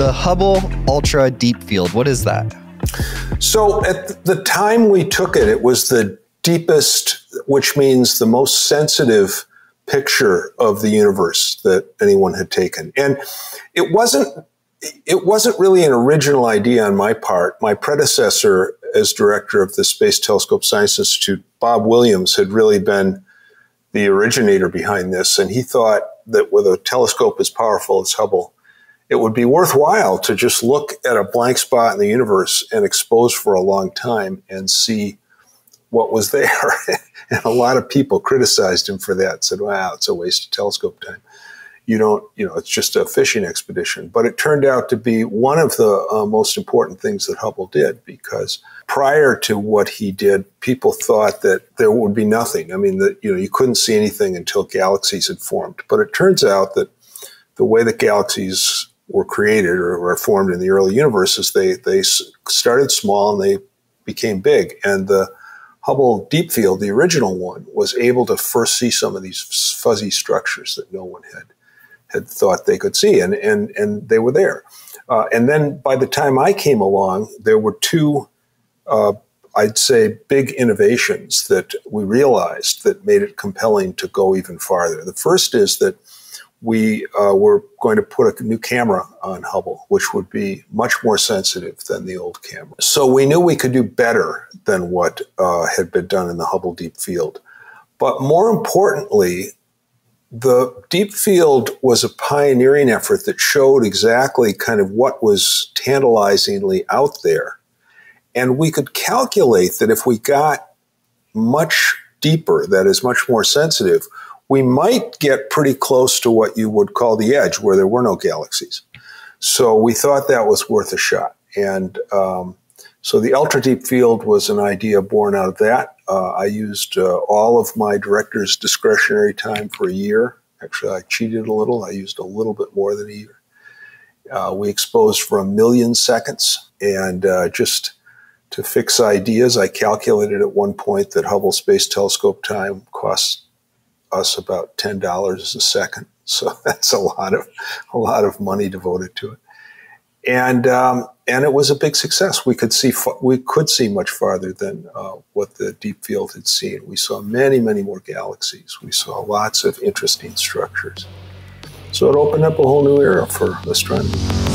The Hubble Ultra Deep Field, what is that? So at the time we took it, it was the deepest, which means the most sensitive picture of the universe that anyone had taken. And it wasn't really an original idea on my part. My predecessor as director of the Space Telescope Science Institute, Bob Williams, had really been the originator behind this. And he thought that with a telescope as powerful as Hubble, it would be worthwhile to just look at a blank spot in the universe and expose for a long time and see what was there. And a lot of people criticized him for that, said, wow, it's a waste of telescope time. You don't, you know, it's just a fishing expedition. But it turned out to be one of the most important things that Hubble did, because prior to what he did, people thought that there would be nothing. I mean, you couldn't see anything until galaxies had formed. But it turns out that the way that galaxies were created or were formed in the early universe is they started small and they became big. And the Hubble Deep Field, the original one, was able to first see some of these fuzzy structures that no one had thought they could see, and they were there. And then by the time I came along, there were two, I'd say, big innovations that we realized that made it compelling to go even farther. The first is that we were going to put a new camera on Hubble, which would be much more sensitive than the old camera. So we knew we could do better than what had been done in the Hubble Deep Field. But more importantly, the deep field was a pioneering effort that showed exactly kind of what was tantalizingly out there. And we could calculate that if we got much deeper, that is much more sensitive, we might get pretty close to what you would call the edge where there were no galaxies. So we thought that was worth a shot. And so the ultra deep field was an idea born out of that. I used all of my director's discretionary time for a year. Actually, I cheated a little. I used a little bit more than a year. We exposed for 1 million seconds. And just to fix ideas, I calculated at one point that Hubble Space Telescope time costs us about $10 a second. So that's a lot of money devoted to it. And it was a big success. We could see much farther than what the deep field had seen. We saw many, many more galaxies. We saw lots of interesting structures. So it opened up a whole new era for astronomy.